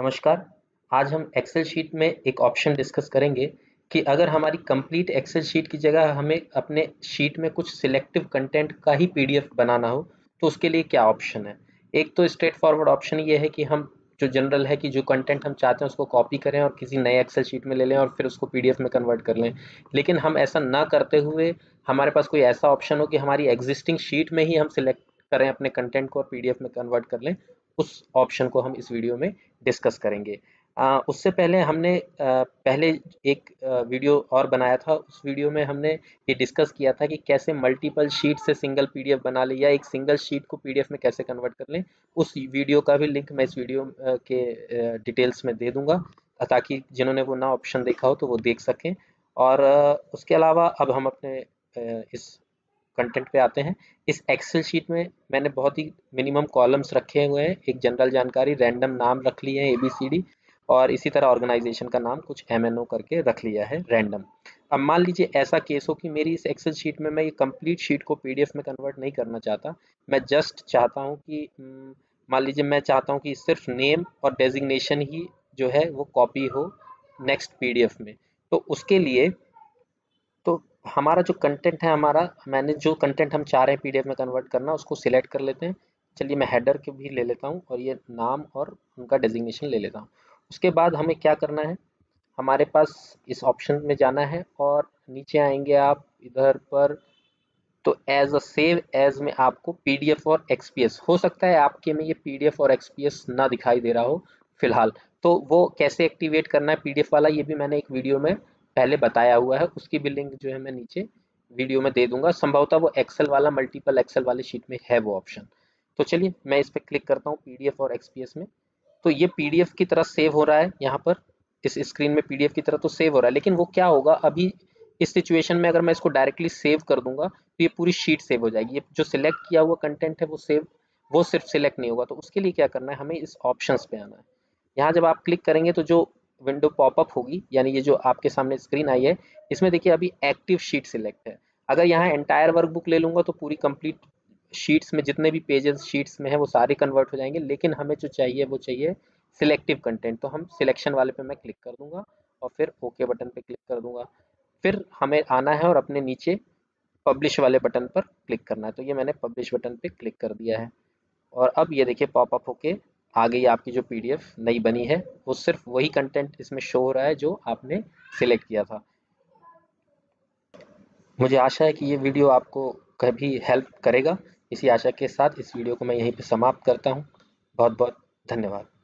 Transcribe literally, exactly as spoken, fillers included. नमस्कार, आज हम एक्सेल शीट में एक ऑप्शन डिस्कस करेंगे कि अगर हमारी कंप्लीट एक्सेल शीट की जगह हमें अपने शीट में कुछ सिलेक्टिव कंटेंट का ही पीडीएफ बनाना हो तो उसके लिए क्या ऑप्शन है। एक तो स्ट्रेट फॉरवर्ड ऑप्शन ये है कि हम जो जनरल है कि जो कंटेंट हम चाहते हैं उसको कॉपी करें और किसी नए एक्सेल शीट में ले लें और फिर उसको पीडीएफ में कन्वर्ट कर लें। लेकिन हम ऐसा ना करते हुए हमारे पास कोई ऐसा ऑप्शन हो कि हमारी एग्जिस्टिंग शीट में ही हम सिलेक्ट करें अपने कंटेंट को और पीडीएफ में कन्वर्ट कर लें, उस ऑप्शन को हम इस वीडियो में डिस्कस करेंगे। आ, उससे पहले हमने आ, पहले एक आ, वीडियो और बनाया था। उस वीडियो में हमने ये डिस्कस किया था कि कैसे मल्टीपल शीट से सिंगल पीडीएफ बना ले या एक सिंगल शीट को पीडीएफ में कैसे कन्वर्ट कर लें। उस वीडियो का भी लिंक मैं इस वीडियो आ, के आ, डिटेल्स में दे दूंगा ताकि जिन्होंने वो ना ऑप्शन देखा हो तो वो देख सकें। और आ, उसके अलावा अब हम अपने आ, इस कंटेंट पे आते हैं। इस एक्सेल शीट में मैंने बहुत ही मिनिमम कॉलम्स रखे हुए हैं, एक जनरल जानकारी, रैंडम नाम रख लिए हैं ए बी सी डी, और इसी तरह ऑर्गेनाइजेशन का नाम कुछ एम एन ओ करके रख लिया है रैंडम। अब मान लीजिए ऐसा केस हो कि मेरी इस एक्सेल शीट में मैं ये कंप्लीट शीट को पी डी एफ में कन्वर्ट नहीं करना चाहता, मैं जस्ट चाहता हूँ कि मान लीजिए मैं चाहता हूँ कि सिर्फ नेम और डेजिग्नेशन ही जो है वो कॉपी हो नेक्स्ट पी डी एफ में। तो उसके लिए तो हमारा जो कंटेंट है, हमारा मैंने जो कंटेंट हम चाह रहे हैं पीडीएफ में कन्वर्ट करना, उसको सिलेक्ट कर लेते हैं। चलिए मैं हेडर के भी ले लेता हूं और ये नाम और उनका डेजिग्नेशन ले लेता हूं। उसके बाद हमें क्या करना है, हमारे पास इस ऑप्शन में जाना है और नीचे आएंगे आप इधर पर, तो एज अ सेव एज में आपको पीडीएफ और एक्सपीएस, हो सकता है आपके में ये पीडीएफ और एक्सपीएस ना दिखाई दे रहा हो फिलहाल, तो वो कैसे एक्टिवेट करना है पीडीएफ वाला, ये भी मैंने एक वीडियो में पहले बताया हुआ है। उसकी भी लिंक जो है मैं नीचे वीडियो में दे दूंगा। संभवतः वो एक्सेल वाला, मल्टीपल एक्सेल वाले शीट में है वो ऑप्शन। तो चलिए मैं इस पर क्लिक करता हूँ पीडीएफ और एक्सपीएस में। तो ये पीडीएफ की तरह सेव हो रहा है यहाँ पर, इस स्क्रीन में पीडीएफ की तरह तो सेव हो रहा है, लेकिन वो क्या होगा अभी इस सिचुएशन में, अगर मैं इसको डायरेक्टली सेव कर दूंगा तो ये पूरी शीट सेव हो जाएगी। ये जो सिलेक्ट किया हुआ कंटेंट है वो सेव, वो सिर्फ सिलेक्ट नहीं होगा। तो उसके लिए क्या करना है, हमें इस ऑप्शन पे आना है। यहाँ जब आप क्लिक करेंगे तो जो विंडो पॉपअप होगी, यानी ये जो आपके सामने स्क्रीन आई है, इसमें देखिए अभी एक्टिव शीट सिलेक्ट है। अगर यहाँ एंटायर वर्कबुक ले लूँगा तो पूरी कंप्लीट शीट्स में जितने भी पेजेस शीट्स में है वो सारे कन्वर्ट हो जाएंगे। लेकिन हमें जो चाहिए वो चाहिए सिलेक्टिव कंटेंट, तो हम सिलेक्शन वाले पे मैं क्लिक कर दूंगा और फिर ओके बटन पे क्लिक कर दूंगा। फिर हमें आना है और अपने नीचे पब्लिश वाले बटन पर क्लिक करना है। तो ये मैंने पब्लिश बटन पर क्लिक कर दिया है और अब ये देखिए पॉपअप होके आ गई आपकी जो पीडीएफ नई बनी है, वो सिर्फ वही कंटेंट इसमें शो हो रहा है जो आपने सिलेक्ट किया था। मुझे आशा है कि ये वीडियो आपको कभी हेल्प करेगा। इसी आशा के साथ इस वीडियो को मैं यहीं पे समाप्त करता हूँ। बहुत बहुत धन्यवाद।